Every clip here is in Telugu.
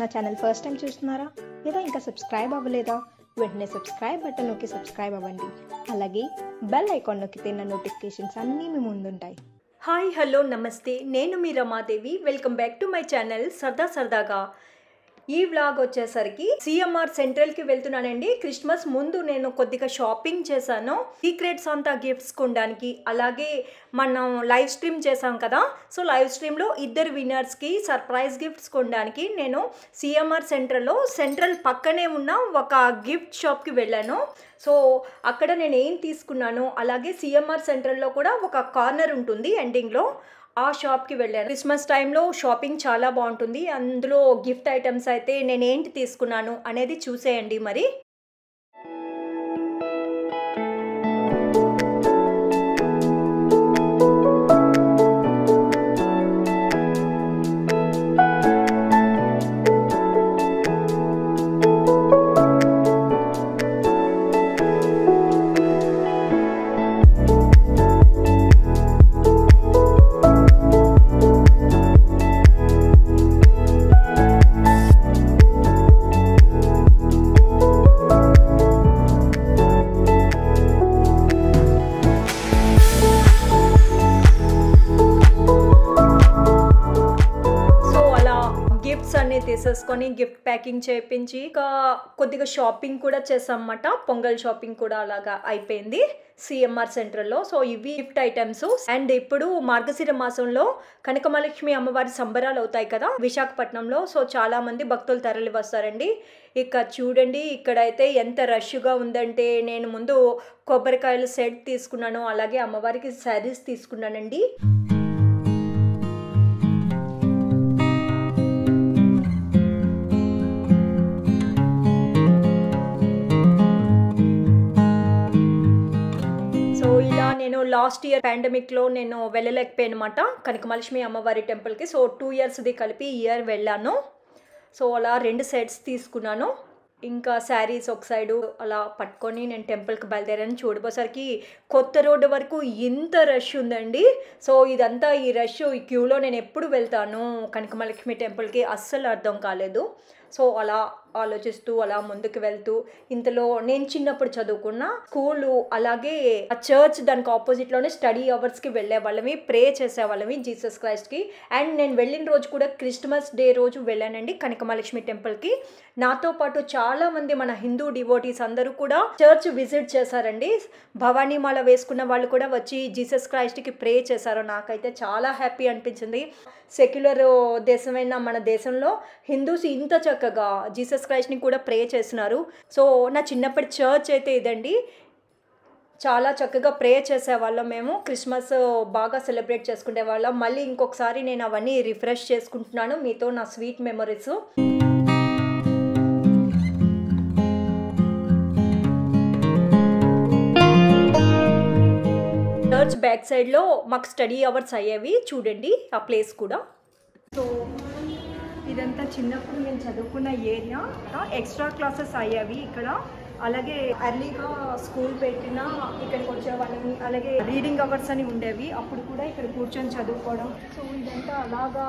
నా ఛానల్ ఫస్ట్ టైం చూస్తున్నారా లేదా ఇంకా సబ్స్క్రైబ్ అవ్వలేదా వెంటనే సబ్స్క్రైబ్ బటన్ నొక్కి సబ్స్క్రైబ్ అవ్వండి అలాగే బెల్ ఐకాన్ నొక్కితే నా నోటిఫికేషన్స్ అన్నీ మీ ముందు ఉంటాయి హాయ్ హలో నమస్తే నేను మీ Ramadevi welcome back to my channel సరదా సరదాగా ఈ వ్లాగ్ వచ్చేసరికి సిఎంఆర్ సెంట్రల్ కి వెళ్తున్నానండి క్రిస్మస్ ముందు నేను కొద్దిగా షాపింగ్ చేశాను సీక్రెట్స్ అంతా గిఫ్ట్స్ కొనడానికి అలాగే మనం లైవ్ స్ట్రీమ్ చేసాం కదా సో లైవ్ స్ట్రీమ్లో ఇద్దరు విన్నర్స్కి సర్ప్రైజ్ గిఫ్ట్స్ కొనడానికి నేను సిఎంఆర్ సెంట్రల్లో సెంట్రల్ పక్కనే ఉన్న ఒక గిఫ్ట్ షాప్కి వెళ్ళాను సో అక్కడ నేను ఏం తీసుకున్నాను అలాగే సిఎంఆర్ సెంట్రల్లో కూడా ఒక కార్నర్ ఉంటుంది ఎండింగ్లో ఆ షాప్కి వెళ్ళాను క్రిస్మస్ టైంలో షాపింగ్ చాలా బాగుంటుంది అందులో గిఫ్ట్ ఐటమ్స్ అయితే నేనేంటి తీసుకున్నాను అనేది చూసేయండి మరి తీసేసుకొని గిఫ్ట్ ప్యాకింగ్ చేయించి ఇంకా కొద్దిగా షాపింగ్ కూడా చేసామన్నమాట పొంగల్ షాపింగ్ కూడా అలాగా అయిపోయింది సిఎంఆర్ సెంటర్లో సో ఇవి గిఫ్ట్ ఐటమ్స్ అండ్ ఇప్పుడు మార్గశిర మాసంలో కనకమహాలక్ష్మి అమ్మవారి సంబరాలు అవుతాయి కదా విశాఖపట్నంలో సో చాలామంది భక్తులు తరలి వస్తారండి ఇక చూడండి ఇక్కడైతే ఎంత రష్గా ఉందంటే నేను ముందు కొబ్బరికాయలు సెట్ తీసుకున్నాను అలాగే అమ్మవారికి శారీస్ తీసుకున్నానండి నేను లాస్ట్ ఇయర్ పాండమిక్లో నేను వెళ్ళలేకపోయాను అనమాట కనకమహాలక్ష్మి అమ్మవారి టెంపుల్కి సో 2 ఇయర్స్ది కలిపి ఇయర్ వెళ్ళాను సో అలా 2 సెట్స్ తీసుకున్నాను ఇంకా శారీస్ ఒక సైడు అలా పట్టుకొని నేను టెంపుల్కి బయలుదేరాను చూడబోసరికి కొత్త రోడ్డు వరకు ఇంత రష్ ఉందండి సో ఇదంతా ఈ రష్ ఈ క్యూలో నేను ఎప్పుడు వెళ్తాను కనకమహాలక్ష్మి టెంపుల్కి అస్సలు అర్థం కాలేదు సో అలా ఆలోచిస్తూ అలా ముందుకు వెళ్తూ ఇంతలో నేను చిన్నప్పుడు చదువుకున్న స్కూలు అలాగే ఆ చర్చ్ దానికి ఆపోజిట్లోనే స్టడీ అవర్స్కి వెళ్ళేవాళ్ళమి ప్రే చేసేవాళ్ళమి జీసస్ క్రైస్ట్కి అండ్ నేను వెళ్ళిన రోజు కూడా క్రిస్మస్ డే రోజు వెళ్ళానండి కనకమహాలక్ష్మి టెంపుల్కి నాతో పాటు చాలామంది మన హిందూ డివోటీస్ అందరూ కూడా చర్చ్ విజిట్ చేశారండి భవానీమాల వేసుకున్న వాళ్ళు కూడా వచ్చి జీసస్ క్రైస్ట్కి ప్రే చేశారు నాకైతే చాలా హ్యాపీ అనిపించింది సెక్యులర్ దేశమైన మన దేశంలో హిందూస్ ఇంత చక్కగా జీసస్ క్రైస్ట్ని కూడా ప్రే చేస్తున్నారు సో నా చిన్నప్పటి చర్చ్ అయితే ఇదండి చాలా చక్కగా ప్రే చేసేవాళ్ళం మేము క్రిస్మస్ బాగా సెలబ్రేట్ చేసుకునే వాళ్ళం మళ్ళీ ఇంకొకసారి నేను అవన్నీ రిఫ్రెష్ చేసుకుంటున్నాను మీతో నా స్వీట్ మెమరీస్ చర్చ్ బ్యాక్ సైడ్లో మాకు స్టడీ అవర్స్ అయ్యేవి చూడండి ఆ ప్లేస్ కూడా సో ఇదంతా చిన్నప్పుడు నేను చదువుకున్న ఏరియా ఎక్స్ట్రా క్లాసెస్ అయ్యేవి ఇక్కడ అలాగే ఎర్లీగా స్కూల్ పెట్టినా ఇక్కడికి వచ్చేవాళ్ళని అలాగే రీడింగ్ అవర్స్ అని ఉండేవి అప్పుడు కూడా ఇక్కడ కూర్చొని చదువుకోవడం సో ఇదంతా అలాగా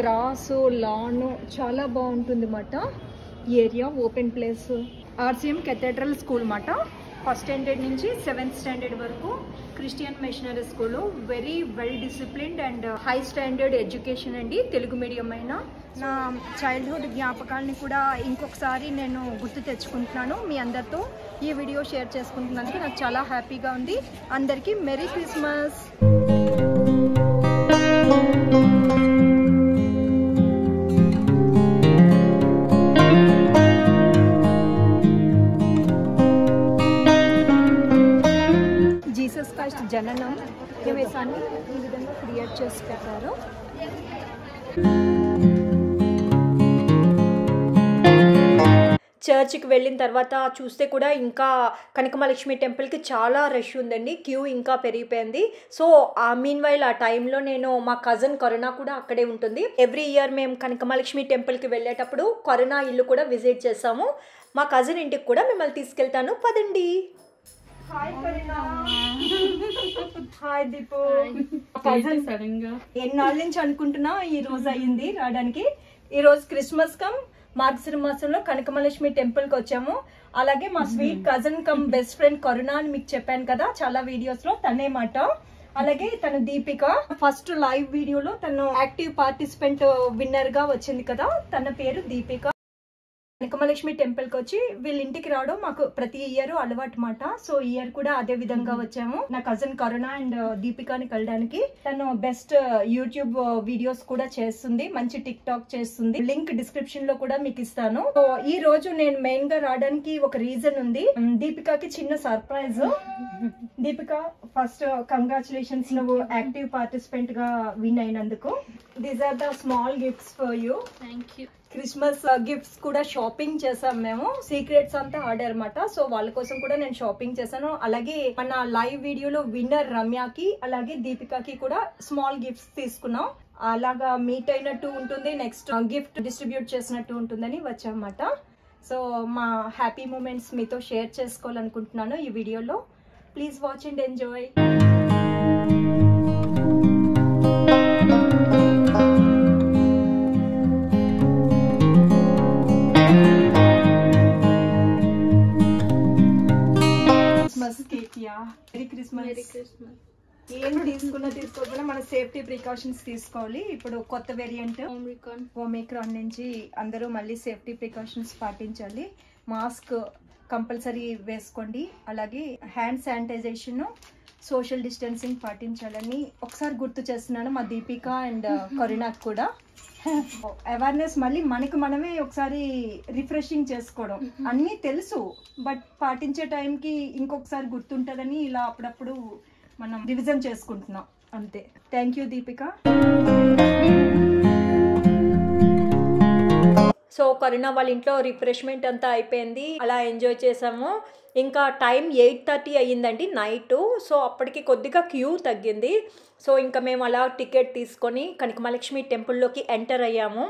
గ్రాస్ లాన్ చాలా బాగుంటుంది అన్నమాట area open place RCM cathedral school అన్నమాట 1st స్టాండర్డ్ నుంచి 7th స్టాండర్డ్ వరకు Christian missionary school very well disciplined and high standard education అండి తెలుగు మీడియం అయినా నా చైల్డ్హుడ్ జ్ఞాపకాలని కూడా ఇంకొకసారి నేను గుర్తు తెచ్చుకుంటున్నాను మీ అందరితో ఈ వీడియో షేర్ చేసుకుంటున్నందుకు నాకు చాలా హ్యాపీగా ఉంది అందరికీ మెరీ క్రిస్మస్ జననం ప్రవేశాన్ని ఈ విధంగా క్రియేట్ చేసి పెట్టారు చర్చ్కి వెళ్ళిన తర్వాత చూస్తే కూడా ఇంకా కనకమహాలక్ష్మి టెంపుల్కి చాలా రష్ ఉందండి క్యూ ఇంకా పెరిగిపోయింది సో ఆ మీన్ వైల్ ఆ టైంలో నేను మా కజిన్ కరుణ కూడా అక్కడే ఉంటుంది ఎవ్రీ ఇయర్ మేము కనకమహాలక్ష్మి టెంపుల్కి వెళ్ళేటప్పుడు కరుణ ఇల్లు కూడా విజిట్ చేస్తాము మా కజిన్ ఇంటికి కూడా మిమ్మల్ని తీసుకెళ్తాను పదండి ఎన్నాళ్ళ నుంచి అనుకుంటున్నా ఈ రోజు అయ్యింది రావడానికి ఈ రోజు క్రిస్మస్ కమ్ మార్గశిర మాసంలో కనకమహాలక్ష్మి టెంపుల్ కి వచ్చాము. అలాగే మా sweet cousin come best friend Karuna అని మీకు చెప్పాను కదా చాలా వీడియోస్ లో, తనే మాట. అలాగే తన దీపిక ఫస్ట్ లైవ్ వీడియోలో తను యాక్టివ్ పార్టిసిపెంట్ విన్నర్ గా వచ్చింది కదా, తన పేరు దీపిక. కనకమహాలక్ష్మి టెంపుల్ కి వచ్చి వీళ్ళ ఇంటికి రావడం మాకు ప్రతి ఇయర్ అలవాటు మాట. సో ఇయర్ కూడా అదే విధంగా వచ్చాము. నా కజిన్ కరుణ అండ్ దీపికాని కలడానికి. తను బెస్ట్ యూట్యూబ్ వీడియోస్ కూడా చేస్తుంది, మంచి టిక్ టాక్ చేస్తుంది. లింక్ డిస్క్రిప్షన్ లో కూడా మీకు ఇస్తాను. సో ఈ రోజు నేను మెయిన్ గా రావడానికి ఒక రీజన్ ఉంది, దీపికాకి చిన్న సర్ప్రైజ్. దీపిక ఫస్ట్ కంగ్రాచులేషన్స్, నువ్వు యాక్టివ్ పార్టిసిపెంట్ గా విన్ అయినందుకు. These are the small gifts for you. Thank you. Christmas gifts కూడా షాపింగ్ చేసాం మేము, సీక్రెట్స్ అంతా ఆర్డర్ మాట. సో వాళ్ళ కోసం కూడా నేను షాపింగ్ చేశాను. అలాగే మన లైవ్ వీడియోలో విన్నర్ రమ్యకి అలాగే దీపికాకి కూడా స్మాల్ గిఫ్ట్స్ తీసుకున్నాం. అలాగా మీట్ అయినట్టు ఉంటుంది, నెక్స్ట్ గిఫ్ట్ డిస్ట్రిబ్యూట్ చేసినట్టు ఉంటుందని వచ్చామాట. సో మా హ్యాపీ మూమెంట్స్ మీతో షేర్ చేసుకోవాలనుకుంటున్నాను ఈ వీడియోలో. Please watch and enjoy. ఏం తీసుకోకుండా మన సేఫ్టీ ప్రికాషన్స్ తీసుకోవాలి. ఇప్పుడు కొత్త వేరియంట్ ఓమిక్రాన్ నుంచి అందరూ మళ్ళీ సేఫ్టీ ప్రికాషన్స్ పాటించాలి. మాస్క్ కంపల్సరీ వేసుకోండి, అలాగే హ్యాండ్ శానిటైజేషన్, సోషల్ డిస్టెన్సింగ్ పాటించాలని ఒకసారి గుర్తు చేస్తున్నాను మా దీపిక అండ్ కరుణాకు కూడా. అవేర్నెస్ మళ్ళీ మనకు మనమే ఒకసారి రిఫ్రెషింగ్ చేసుకోవడం. అన్నీ తెలుసు బట్ పాటించే టైంకి ఇంకొకసారి గుర్తుంటుందని ఇలా అప్పుడప్పుడు మనం రివిజన్ చేసుకుంటున్నాం అంతే. Thank you Deepika. So corona వాళ్ళ ఇంట్లో రిఫ్రెష్మెంట్ అంతా అయిపోయింది, అలా ఎంజాయ్ చేసాము. ఇంకా టైం 8:30 అయ్యిందండి నైట్. సో అప్పటికి కొద్దిగా క్యూ తగ్గింది. సో ఇంకా మేము అలా టికెట్ తీసుకొని కనకమహాలక్ష్మి టెంపుల్లోకి ఎంటర్ అయ్యాము.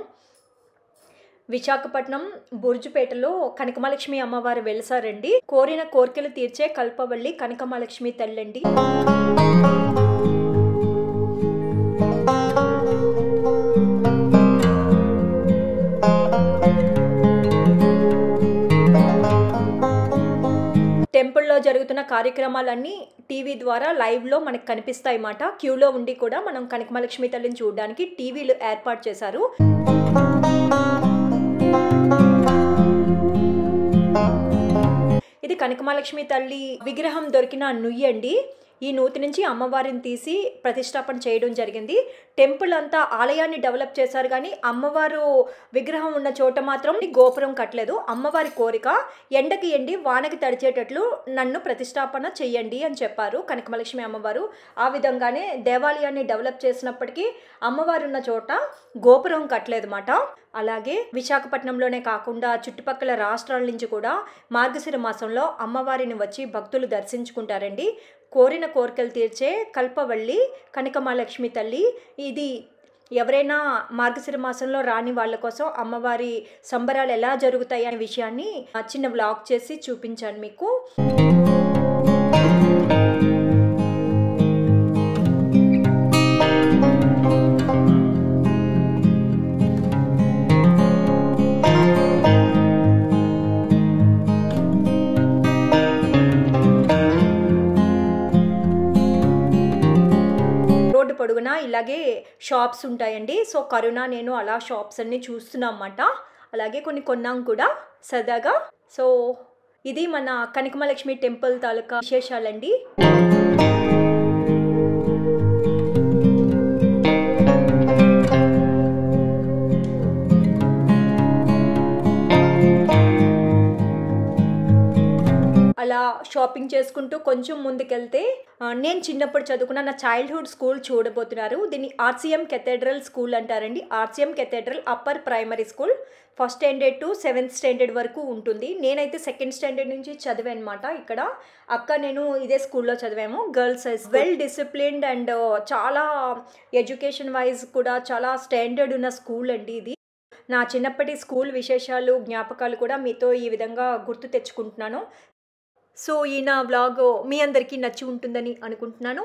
విశాఖపట్నం బుర్జుపేటలో కనకమహాలక్ష్మి అమ్మవారు వెలిసారండి. కోరిన కోరికలు తీర్చే కల్పవల్లి కనకమహాలక్ష్మి తల్లండి. టెంపుల్లో జరుగుతున్న కార్యక్రమాలన్నీ టీవీ ద్వారా లైవ్లో మనకు కనిపిస్తాయి అన్నమాట. క్యూలో ఉండి కూడా మనం కనకమహాలక్ష్మి తల్లిని చూడడానికి టీవీలు ఏర్పాటు చేశారు. ఇది కనకమహాలక్ష్మి తల్లి విగ్రహం దొరికిన నుయ్యండి. ఈ నూతి నుంచి అమ్మవారిని తీసి ప్రతిష్టాపన చేయడం జరిగింది. టెంపుల్ అంతా ఆలయాన్ని డెవలప్ చేశారు కానీ అమ్మవారు విగ్రహం ఉన్న చోట మాత్రం గోపురం కట్టలేదు. అమ్మవారి కోరిక, ఎండకి ఎండి వానకి తడిచేటట్లు నన్ను ప్రతిష్టాపన చేయండి అని చెప్పారు కనకమహాలక్ష్మి అమ్మవారు. ఆ విధంగానే దేవాలయాన్ని డెవలప్ చేసినప్పటికీ అమ్మవారు ఉన్న చోట గోపురం కట్టలేదు అన్నమాట. అలాగే విశాఖపట్నంలోనే కాకుండా చుట్టుపక్కల రాష్ట్రాల నుంచి కూడా మార్గశిర మాసంలో అమ్మవారిని వచ్చి భక్తులు దర్శించుకుంటారండి. కోరిన కోరికలు తీర్చే కల్పవల్లి కనకమహాలక్ష్మి తల్లి. ఇది ఎవరైనా మార్గశిర మాసంలో రాని వాళ్ళ కోసం అమ్మవారి సంబరాలు ఎలా జరుగుతాయి అనే విషయాన్ని చిన్న వ్లాగ్ చేసి చూపించాను మీకు. పొడుగునా ఇలాగే షాప్స్ ఉంటాయండి. సో కరోనా నేను అలా షాప్స్ అన్ని చూస్తున్నాం అన్నమాట. అలాగే కొన్ని కొన్నాం కూడా సరదాగా. సో ఇది మన కనకమహాలక్ష్మి టెంపుల్ తాలూకా విశేషాలండి. అలా షాపింగ్ చేసుకుంటూ కొంచెం ముందుకెళ్తే నేను చిన్నప్పుడు చదువుకున్న నా చైల్డ్హుడ్ స్కూల్ చూడబోతున్నారు. దీన్ని ఆర్సీఎం కెథెడ్రల్ స్కూల్ అంటారండి. RCM cathedral upper primary school first standard to 7th standard వరకు ఉంటుంది. నేనైతే 2nd స్టాండర్డ్ నుంచి చదివాను అనమాట. ఇక్కడ అక్క నేను ఇదే స్కూల్లో చదివాము. గర్ల్స్ వెల్ డిసిప్లిన్డ్ అండ్ చాలా ఎడ్యుకేషన్ వైజ్ కూడా చాలా స్టాండర్డ్ ఉన్న స్కూల్ అండి ఇది. నా చిన్నప్పటి స్కూల్ విశేషాలు, జ్ఞాపకాలు కూడా మీతో ఈ విధంగా గుర్తు తెచ్చుకుంటున్నాను. సో ఈ నా వ్లాగ్ మీ అందరికీ నచ్చి ఉంటుందని అనుకుంటున్నాను.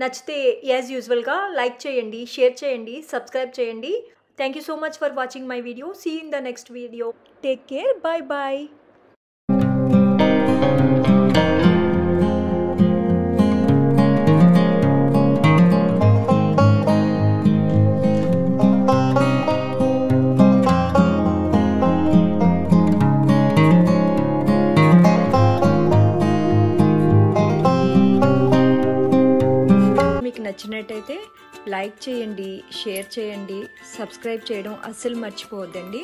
నచ్చితే యాజ్ యూజువల్గా లైక్ చేయండి, షేర్ చేయండి, సబ్స్క్రైబ్ చేయండి. Thank you so much for watching my video. See you in the next video. Take care. Bye-bye. నచ్చినట్టైతే లైక్ చేయండి షేర్ చేయండి సబ్స్క్రైబ్ చేయడం అస్సలు మర్చిపోవద్దండి.